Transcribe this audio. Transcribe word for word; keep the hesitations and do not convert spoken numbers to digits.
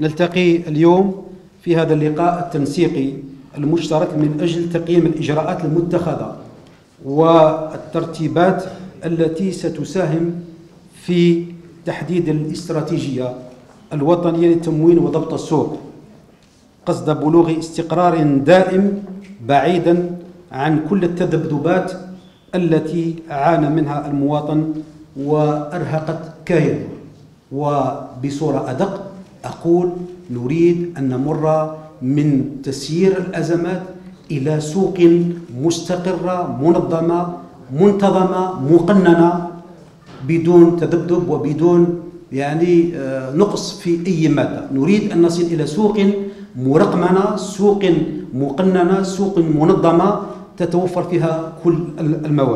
نلتقي اليوم في هذا اللقاء التنسيقي المشترك من أجل تقييم الإجراءات المتخذة والترتيبات التي ستساهم في تحديد الاستراتيجية الوطنية للتموين وضبط السوق قصد بلوغ استقرار دائم بعيدا عن كل التذبذبات التي عانى منها المواطن وأرهقت كيانه. وبصورة أدق أقول نريد أن نمر من تسيير الأزمات إلى سوق مستقرة منظمة منتظمة مقننة بدون تذبذب وبدون يعني نقص في أي مادة. نريد أن نصل إلى سوق مرقمنة، سوق مقننة، سوق منظمة تتوفر فيها كل المواد.